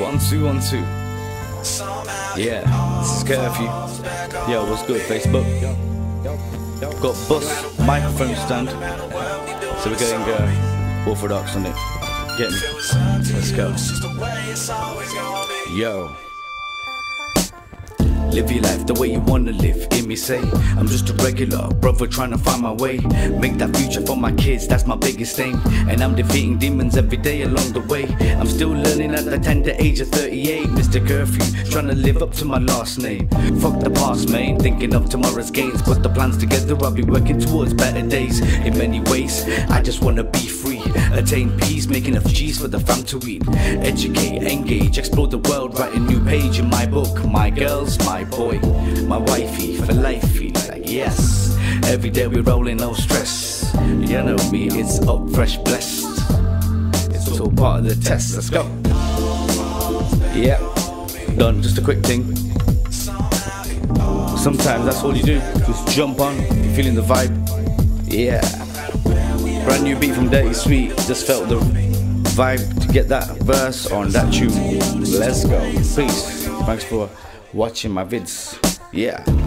1, 2, 1, 2. Yeah, this is Curfew. Yo, what's good, Facebook? Got bus microphone stand, so we're getting orthodox on it. Get me. Let's go. Yo. Live your life the way you wanna live, hear me say. I'm just a regular brother trying to find my way. Make that future for my kids, that's my biggest aim. And I'm defeating demons every day along the way. I'm still learning at the tender age of 38. Mr. Curfew, trying to live up to my last name. Fuck the past, man, thinking of tomorrow's gains. Put the plans together, I'll be working towards better days. In many ways, I just wanna be free. Attain peace, make enough G's for the fam to eat. Educate, engage, explore the world, write a new page in my book. My girls, my boy, my wifey, for lifey, like yes. Every day we rolling, no stress. You know me, it's up, fresh, blessed. It's all part of the test, let's go. Yeah, done, just a quick thing. Sometimes that's all you do, just jump on, you're feeling the vibe. Yeah. Brand new beat from Dirty Sweet, just felt the vibe to get that verse on that tune. Let's go. Peace. Thanks for watching my vids. Yeah.